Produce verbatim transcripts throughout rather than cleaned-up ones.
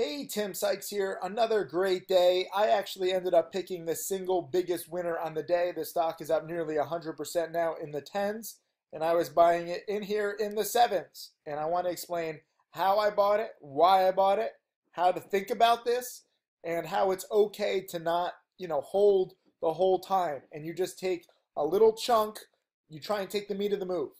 Hey, Tim Sykes here. Another great day. I actually ended up picking the single biggest winner on the day. The stock is up nearly one hundred percent now in the tens, and I was buying it in here in the sevens. And I want to explain how I bought it, why I bought it, how to think about this, and how it's okay to not, you know, hold the whole time. And you just take a little chunk, you try and take the meat of the move.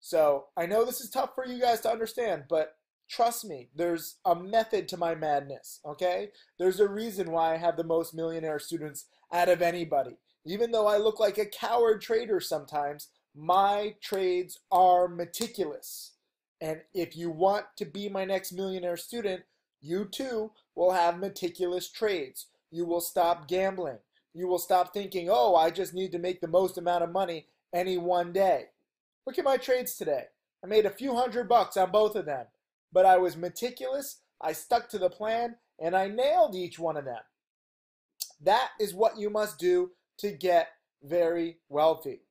So I know this is tough for you guys to understand, but trust me, there's a method to my madness, okay? There's a reason why I have the most millionaire students out of anybody. Even though I look like a coward trader sometimes, my trades are meticulous. And if you want to be my next millionaire student, you too will have meticulous trades. You will stop gambling. You will stop thinking, oh, I just need to make the most amount of money any one day. Look at my trades today. I made a few hundred bucks on both of them. But I was meticulous, I stuck to the plan, and I nailed each one of them. That is what you must do to get very wealthy.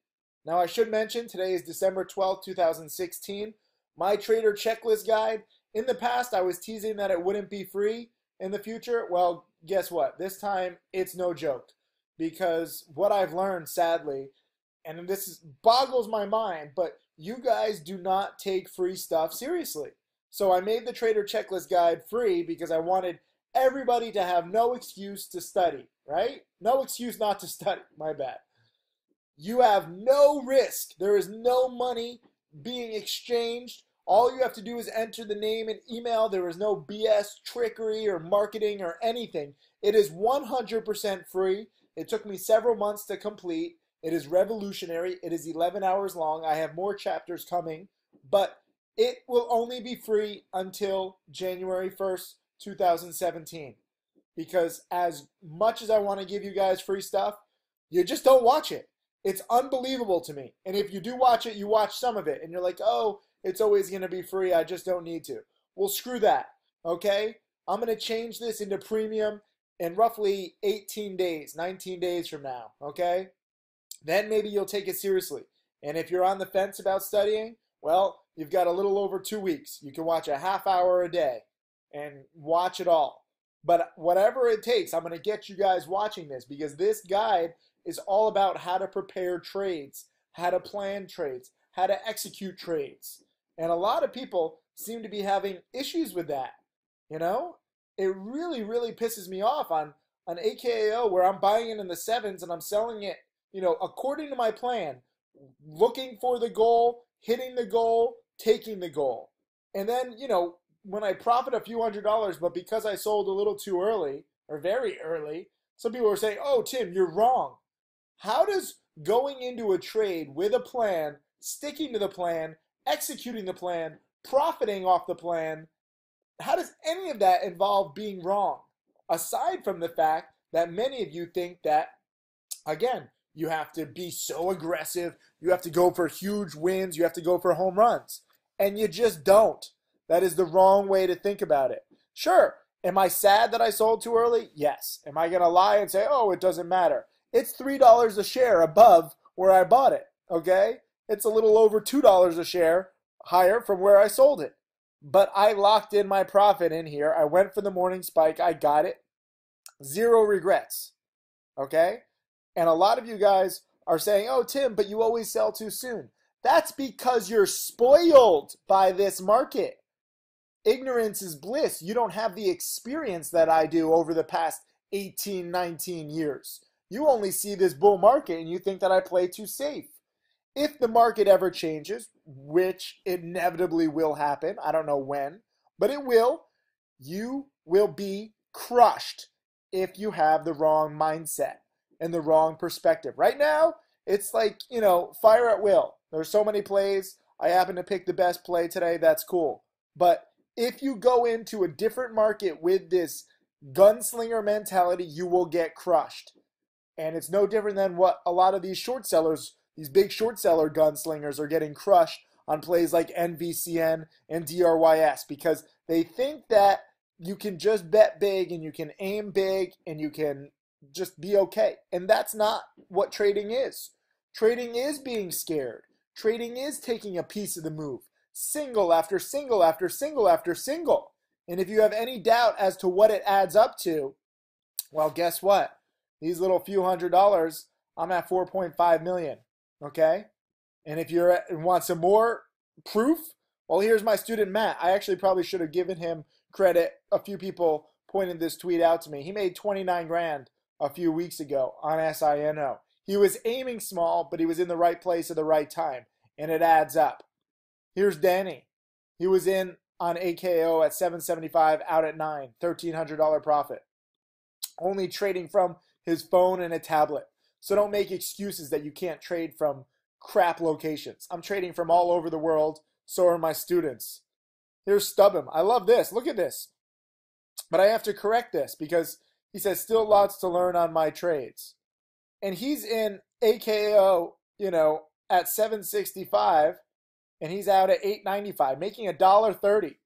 Now I should mention, today is December twelfth two thousand sixteen. My Trader Checklist Guide, in the past I was teasing that it wouldn't be free in the future. Well, guess what? This time it's no joke. Because what I've learned, sadly, and this is, boggles my mind, but you guys do not take free stuff seriously. So I made the Trader Checklist Guide free because I wanted everybody to have no excuse to study, right? No excuse not to study, my bad. You have no risk. There is no money being exchanged. All you have to do is enter the name and email. There is no B S trickery or marketing or anything. It is one hundred percent free. It took me several months to complete. It is revolutionary. It is eleven hours long. I have more chapters coming, but it will only be free until January first two thousand seventeen, because as much as I want to give you guys free stuff, you just don't watch it. It's unbelievable to me. And if you do watch it, you watch some of it and you're like, oh, it's always going to be free, I just don't need to. Well, screw that, okay? I'm going to change this into premium in roughly eighteen days, nineteen days from now, okay? Then maybe you'll take it seriously. And if you're on the fence about studying, well, you've got a little over two weeks. You can watch a half hour a day and watch it all. But whatever it takes, I'm going to get you guys watching this, because this guide is all about how to prepare trades, how to plan trades, how to execute trades. And a lot of people seem to be having issues with that. You know, it really, really pisses me off on an A K A O where I'm buying it in the sevens and I'm selling it, you know, according to my plan, looking for the goal, hitting the goal, taking the goal. And then, you know, when I profit a few hundred dollars, but because I sold a little too early, or very early, some people are saying, oh, Tim, you're wrong. How does going into a trade with a plan, sticking to the plan, executing the plan, profiting off the plan, how does any of that involve being wrong? Aside from the fact that many of you think that, again, you have to be so aggressive. You have to go for huge wins. You have to go for home runs. And you just don't. That is the wrong way to think about it. Sure, am I sad that I sold too early? Yes. Am I going to lie and say, oh, it doesn't matter? It's three dollars a share above where I bought it, okay? It's a little over two dollars a share higher from where I sold it. But I locked in my profit in here. I went for the morning spike. I got it. Zero regrets, okay? And a lot of you guys are saying, oh, Tim, but you always sell too soon. That's because you're spoiled by this market. Ignorance is bliss. You don't have the experience that I do over the past eighteen, nineteen years. You only see this bull market and you think that I play too safe. If the market ever changes, which inevitably will happen, I don't know when, but it will, you will be crushed if you have the wrong mindset and the wrong perspective. Right now, it's like, you know, fire at will. There's so many plays. I happen to pick the best play today. That's cool. But if you go into a different market with this gunslinger mentality, you will get crushed. And it's no different than what a lot of these short sellers, these big short seller gunslingers, are getting crushed on plays like N V C N and D R Y S, because they think that you can just bet big and you can aim big and you can just be okay. And that's not what trading is. Trading is being scared. Trading is taking a piece of the move, single after single after single after single. And if you have any doubt as to what it adds up to, well, guess what? These little few hundred dollars, I'm at four point five million, okay? And if you want some more proof, well, here's my student Matt. I actually probably should have given him credit. A few people pointed this tweet out to me. He made twenty-nine grand a few weeks ago on SINO. He was aiming small, but he was in the right place at the right time, and it adds up. Here's Danny. He was in on A K O at seven seventy-five, out at nine, thirteen hundred dollar profit, only trading from his phone and a tablet. So don't make excuses that you can't trade from crap locations. I'm trading from all over the world. So are my students. Here's Shubham. I love this. Look at this. But I have to correct this because he says still lots to learn on my trades. And he's in A K O, you know, at seven sixty-five, and he's out at eight ninety-five, making a dollar thirty.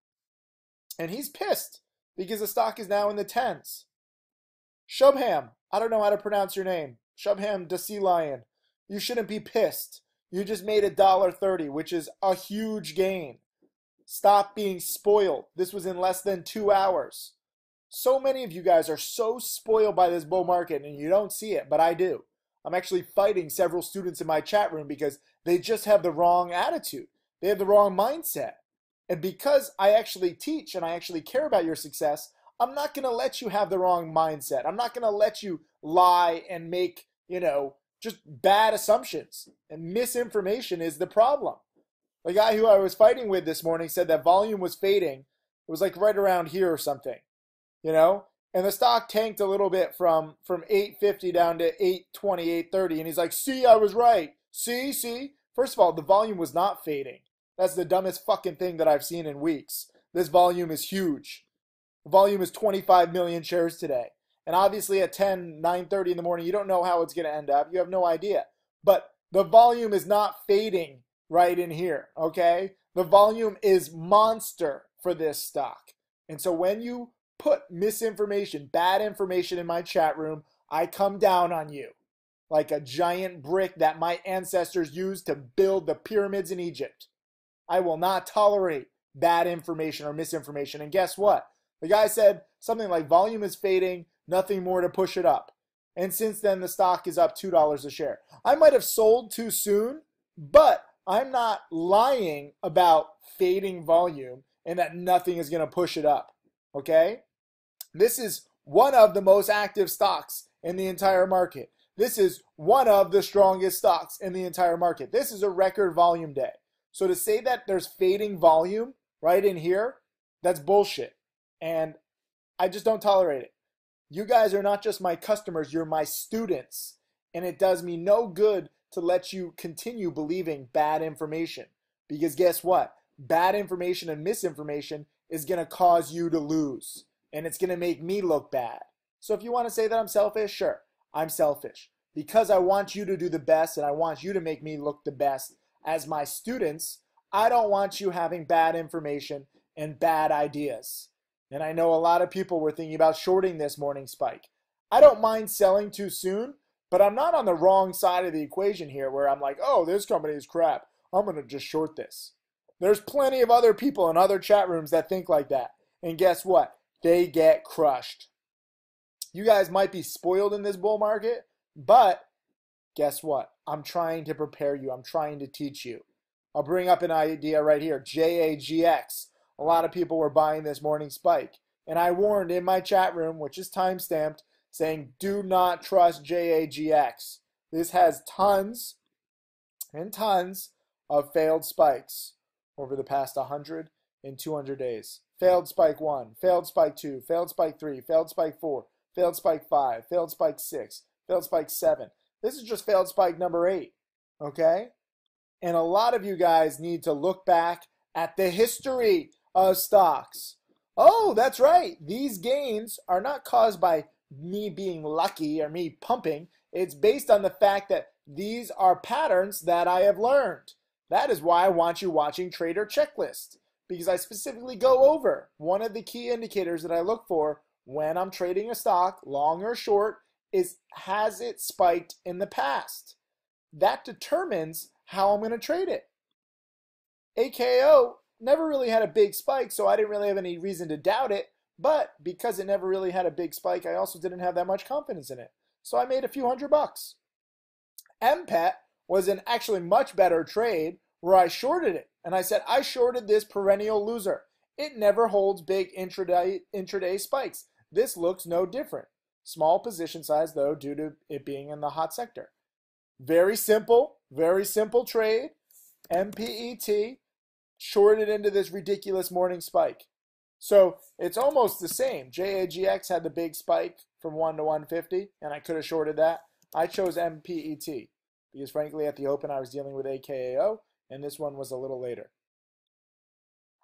And he's pissed because the stock is now in the tens. Shubham, I don't know how to pronounce your name. Shubham the Sea Lion. You shouldn't be pissed. You just made a dollar thirty, which is a huge gain. Stop being spoiled. This was in less than two hours. So many of you guys are so spoiled by this bull market and you don't see it, but I do. I'm actually fighting several students in my chat room because they just have the wrong attitude. They have the wrong mindset. And because I actually teach and I actually care about your success, I'm not going to let you have the wrong mindset. I'm not going to let you lie and make, you know, just bad assumptions, and misinformation is the problem. The guy who I was fighting with this morning said that volume was fading. It was like right around here or something, you know? And the stock tanked a little bit from, from eight fifty down to eight twenty, eight thirty. And he's like, see, I was right. See, see? First of all, the volume was not fading. That's the dumbest fucking thing that I've seen in weeks. This volume is huge. The volume is twenty-five million shares today. And obviously at ten, nine thirty in the morning, you don't know how it's going to end up. You have no idea. But the volume is not fading right in here, okay? The volume is monster for this stock. And so when you put misinformation, bad information in my chat room, I come down on you like a giant brick that my ancestors used to build the pyramids in Egypt. I will not tolerate bad information or misinformation. And guess what? The guy said something like volume is fading, nothing more to push it up. And since then, the stock is up two dollars a share. I might have sold too soon, but I'm not lying about fading volume and that nothing is going to push it up, okay? This is one of the most active stocks in the entire market. This is one of the strongest stocks in the entire market. This is a record volume day. So to say that there's fading volume right in here, that's bullshit. And I just don't tolerate it. You guys are not just my customers, you're my students. And it does me no good to let you continue believing bad information. Because guess what? Bad information and misinformation is going to cause you to lose. And it's going to make me look bad. So if you want to say that I'm selfish, sure, I'm selfish. Because I want you to do the best and I want you to make me look the best as my students, I don't want you having bad information and bad ideas. And I know a lot of people were thinking about shorting this morning spike. I don't mind selling too soon, but I'm not on the wrong side of the equation here where I'm like, oh, this company is crap. I'm going to just short this. There's plenty of other people in other chat rooms that think like that. And guess what? They get crushed. You guys might be spoiled in this bull market, but guess what? I'm trying to prepare you. I'm trying to teach you. I'll bring up an idea right here, J A G X. A lot of people were buying this morning spike. And I warned in my chat room, which is time-stamped, saying do not trust J A G X. This has tons and tons of failed spikes over the past one hundred and two hundred days. Failed spike one, failed spike two, failed spike three, failed spike four, failed spike five, failed spike six, failed spike seven. This is just failed spike number eight, okay? And a lot of you guys need to look back at the history of stocks. Oh, that's right. These gains are not caused by me being lucky or me pumping. It's based on the fact that these are patterns that I have learned. That is why I want you watching Trader Checklist, because I specifically go over one of the key indicators that I look for when I'm trading a stock, long or short, is has it spiked in the past? That determines how I'm going to trade it. A K O never really had a big spike, so I didn't really have any reason to doubt it. But because it never really had a big spike, I also didn't have that much confidence in it. So I made a few hundred bucks. M P E T was an actually much better trade where I shorted it. And I said, I shorted this perennial loser. It never holds big intraday, intraday spikes. This looks no different. Small position size though, due to it being in the hot sector. Very simple, very simple trade. M P E T shorted into this ridiculous morning spike. So it's almost the same. J A G X had the big spike from one to one fifty, and I could have shorted that. I chose M P E T because frankly at the open I was dealing with A K A O, and this one was a little later.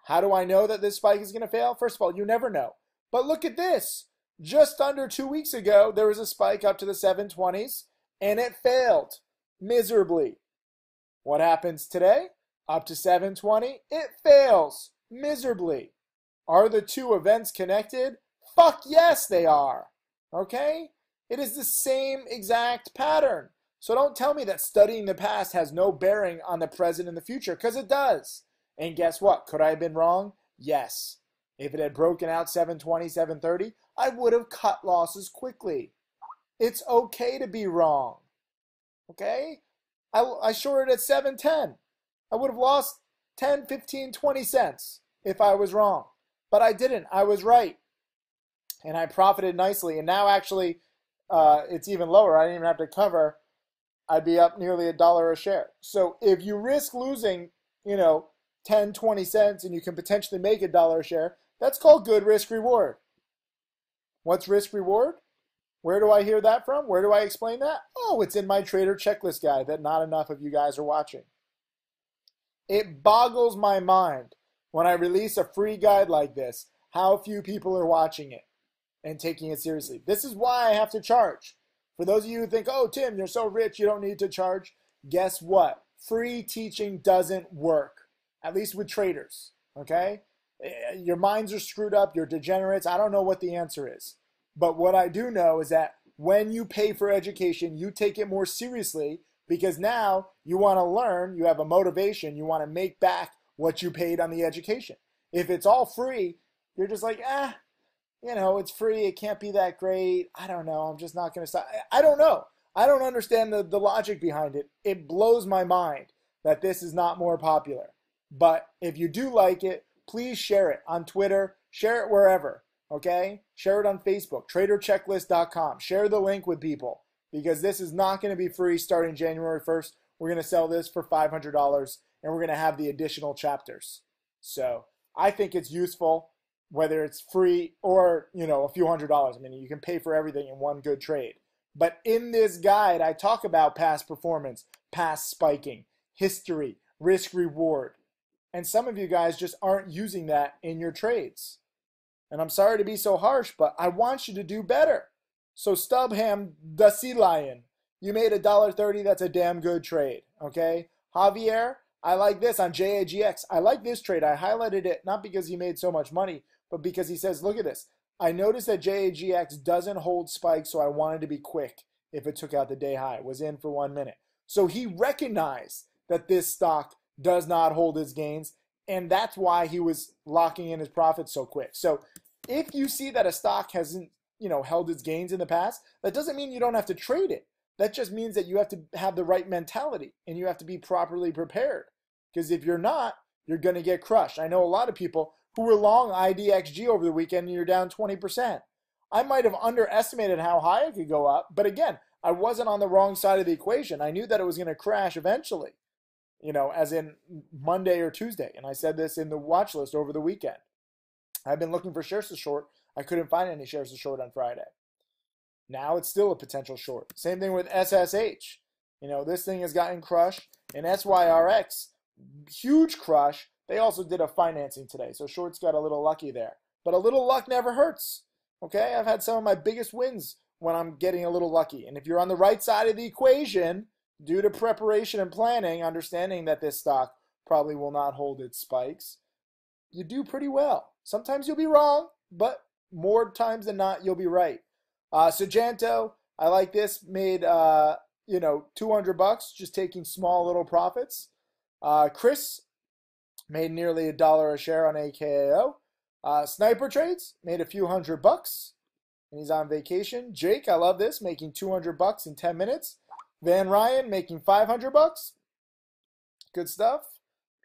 How do I know that this spike is going to fail? First of all, you never know. But look at this. Just under two weeks ago, there was a spike up to the seven twenties, and it failed miserably. What happens today? Up to seven twenty, it fails miserably. Are the two events connected? Fuck yes, they are. Okay? It is the same exact pattern. So don't tell me that studying the past has no bearing on the present and the future, because it does. And guess what? Could I have been wrong? Yes. If it had broken out seven twenty, seven thirty, I would have cut losses quickly. It's okay to be wrong. Okay? I, I shorted at seven ten. I would have lost ten, fifteen, twenty cents if I was wrong. But I didn't. I was right. And I profited nicely. And now actually uh, it's even lower. I didn't even have to cover. I'd be up nearly a dollar a share. So if you risk losing, you know, ten, twenty cents, and you can potentially make a dollar a share, that's called good risk reward. What's risk reward? Where do I hear that from? Where do I explain that? Oh, it's in my trader checklist guide that not enough of you guys are watching. It boggles my mind when I release a free guide like this, how few people are watching it and taking it seriously. This is why I have to charge. For those of you who think, oh, Tim, you're so rich, you don't need to charge. Guess what? Free teaching doesn't work. At least with traders, okay? Your minds are screwed up, you're degenerates, I don't know what the answer is. But what I do know is that when you pay for education, you take it more seriously because now you wanna learn, you have a motivation, you wanna make back what you paid on the education. If it's all free, you're just like, ah, you know, it's free, it can't be that great, I don't know, I'm just not gonna stop. I don't know. I don't understand the, the logic behind it. It blows my mind that this is not more popular. But if you do like it, please share it on Twitter, share it wherever, okay? Share it on Facebook, trader checklist dot com. Share the link with people because this is not going to be free starting January first. We're going to sell this for five hundred dollars and we're going to have the additional chapters. So I think it's useful whether it's free or, you know, a few hundred dollars. I mean, you can pay for everything in one good trade. But in this guide, I talk about past performance, past spiking, history, risk reward. And some of you guys just aren't using that in your trades. And I'm sorry to be so harsh, but I want you to do better. So Stubham the Sea Lion, you made a dollar thirty, that's a damn good trade, okay? Javier, I like this on J A G X. I like this trade. I highlighted it not because he made so much money, but because he says, look at this. I noticed that J A G X doesn't hold spikes, so I wanted to be quick if it took out the day high. It was in for one minute. So he recognized that this stock does not hold his gains, and that's why he was locking in his profits so quick. So if you see that a stock hasn't, you know, held its gains in the past, that doesn't mean you don't have to trade it. That just means that you have to have the right mentality and you have to be properly prepared, because if you're not, you're going to get crushed. I know a lot of people who were long I D X G over the weekend and you're down twenty percent. I might have underestimated how high it could go up, but again, I wasn't on the wrong side of the equation. I knew that it was going to crash eventually. You know, as in Monday or Tuesday. And I said this in the watch list over the weekend. I've been looking for shares to short. I couldn't find any shares to short on Friday. Now it's still a potential short. Same thing with S S H. You know, this thing has gotten crushed. And S Y R X, huge crush. They also did a financing today. So shorts got a little lucky there. But a little luck never hurts. Okay, I've had some of my biggest wins when I'm getting a little lucky. And if you're on the right side of the equation, due to preparation and planning, understanding that this stock probably will not hold its spikes, you do pretty well. Sometimes you'll be wrong, but more times than not, you'll be right. Uh, Sujanto, I like this, made, uh, you know, two hundred bucks, just taking small little profits. Uh, Chris, made nearly a dollar a share on A K A O. Uh, Sniper Trades made a few hundred bucks, and he's on vacation. Jake, I love this, making two hundred bucks in ten minutes. Van Ryan making five hundred bucks. Good stuff.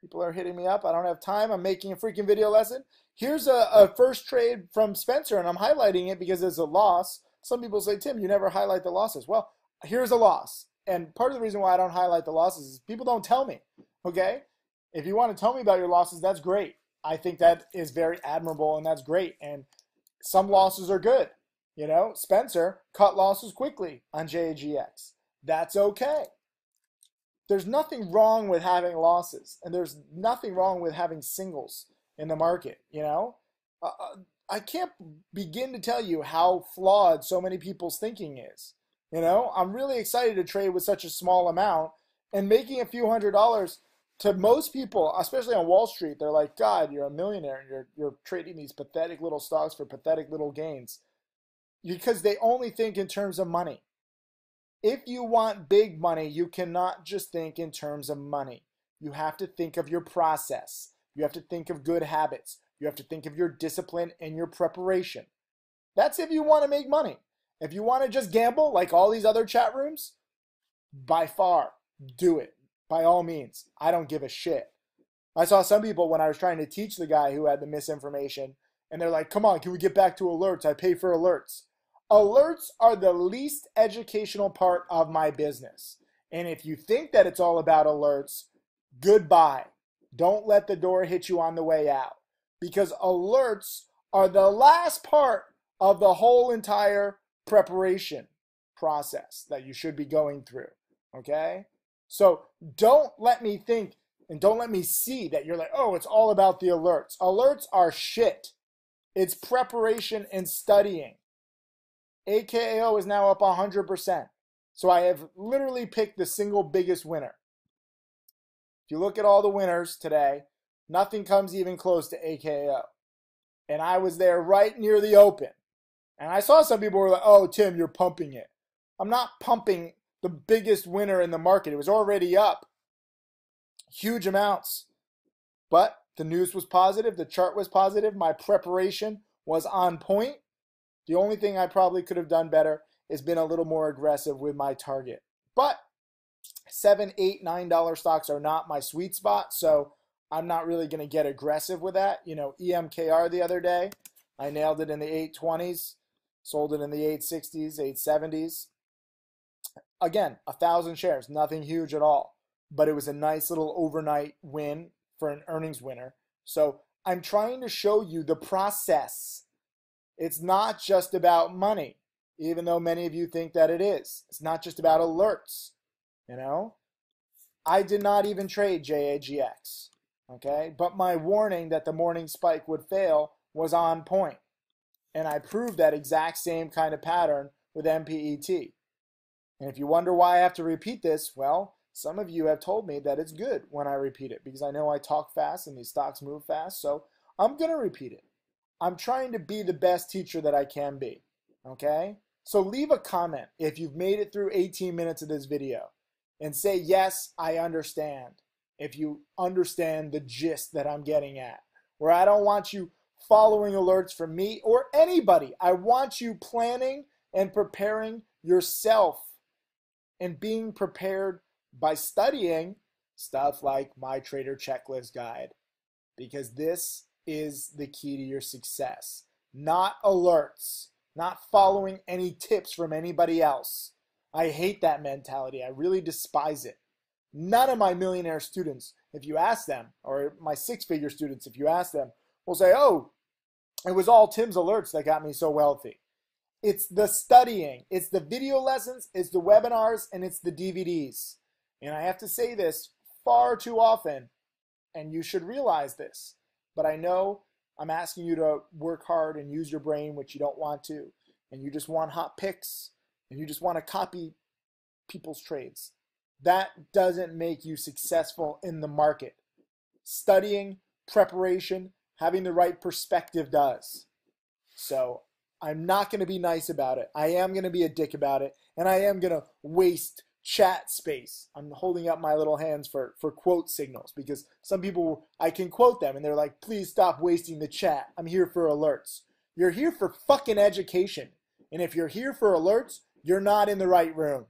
People are hitting me up. I don't have time. I'm making a freaking video lesson. Here's a, a first trade from Spencer, and I'm highlighting it because it's a loss. Some people say, Tim, you never highlight the losses. Well, here's a loss. And part of the reason why I don't highlight the losses is people don't tell me, okay? If you want to tell me about your losses, that's great. I think that is very admirable, and that's great. And some losses are good. You know, Spencer cut losses quickly on J A G X. That's okay. There's nothing wrong with having losses, and there's nothing wrong with having singles in the market, you know? Uh, I can't begin to tell you how flawed so many people's thinking is. You know, I'm really excited to trade with such a small amount, and making a few hundred dollars to most people, especially on Wall Street, they're like, God, you're a millionaire and you're, you're trading these pathetic little stocks for pathetic little gains, because they only think in terms of money. If you want big money, you cannot just think in terms of money. You have to think of your process. You have to think of good habits. You have to think of your discipline and your preparation. That's if you want to make money. If you want to just gamble like all these other chat rooms, by far, do it. By all means. I don't give a shit. I saw some people when I was trying to teach the guy who had the misinformation, and they're like, come on, can we get back to alerts? I pay for alerts. Alerts are the least educational part of my business. And if you think that it's all about alerts, goodbye. Don't let the door hit you on the way out. Because alerts are the last part of the whole entire preparation process that you should be going through, okay? So don't let me think and don't let me see that you're like, oh, it's all about the alerts. Alerts are shit. It's preparation and studying. A K A O is now up one hundred percent. So I have literally picked the single biggest winner. If you look at all the winners today, nothing comes even close to A K A O. And I was there right near the open. And I saw some people were like, oh, Tim, you're pumping it. I'm not pumping the biggest winner in the market. It was already up huge amounts. But the news was positive. The chart was positive. My preparation was on point. The only thing I probably could have done better is been a little more aggressive with my target. But seven, eight, nine dollar stocks are not my sweet spot, so I'm not really going to get aggressive with that. You know, E M K R the other day, I nailed it in the eight twenties, sold it in the eight sixties, eight seventies. Again, a thousand shares, nothing huge at all, but it was a nice little overnight win for an earnings winner. So I'm trying to show you the process. It's not just about money, even though many of you think that it is. It's not just about alerts, you know? I did not even trade J A G X, okay? But my warning that the morning spike would fail was on point. And I proved that exact same kind of pattern with M P E T. And if you wonder why I have to repeat this, well, some of you have told me that it's good when I repeat it, because I know I talk fast and these stocks move fast, so I'm going to repeat it. I'm trying to be the best teacher that I can be, okay? So leave a comment if you've made it through eighteen minutes of this video and say, yes, I understand, if you understand the gist that I'm getting at, where I don't want you following alerts from me or anybody. I want you planning and preparing yourself and being prepared by studying stuff like my Trader Checklist Guide, because this is the key to your success. Not alerts, not following any tips from anybody else. I hate that mentality. I really despise it. None of my millionaire students, if you ask them, or my six-figure students, if you ask them, will say, oh, it was all Tim's alerts that got me so wealthy. It's the studying, it's the video lessons, it's the webinars, and it's the D V Ds. And I have to say this far too often, and you should realize this. But I know I'm asking you to work hard and use your brain, which you don't want to, and you just want hot picks, and you just want to copy people's trades. That doesn't make you successful in the market. Studying, preparation, having the right perspective does. So I'm not going to be nice about it. I am going to be a dick about it, and I am going to waste chat space. I'm holding up my little hands for, for quote signals, because some people, I can quote them and they're like, please stop wasting the chat. I'm here for alerts. You're here for fucking education. And if you're here for alerts, you're not in the right room.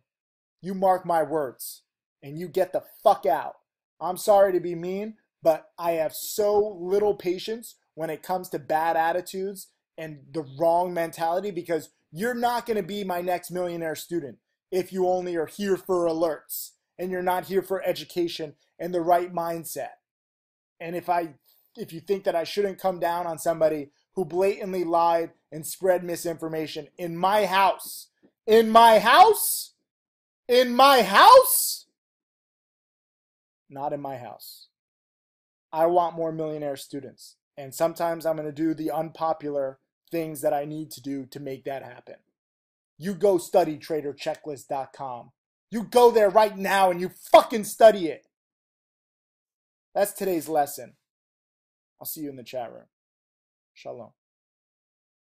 You mark my words, and you get the fuck out. I'm sorry to be mean, but I have so little patience when it comes to bad attitudes and the wrong mentality, because you're not going to be my next millionaire student if you only are here for alerts and you're not here for education and the right mindset. And if I, if you think that I shouldn't come down on somebody who blatantly lied and spread misinformation in my house, in my house, in my house, not in my house. I want more millionaire students. And sometimes I'm going to do the unpopular things that I need to do to make that happen. You go study Trader Checklist dot com. You go there right now and you fucking study it. That's today's lesson. I'll see you in the chat room. Shalom.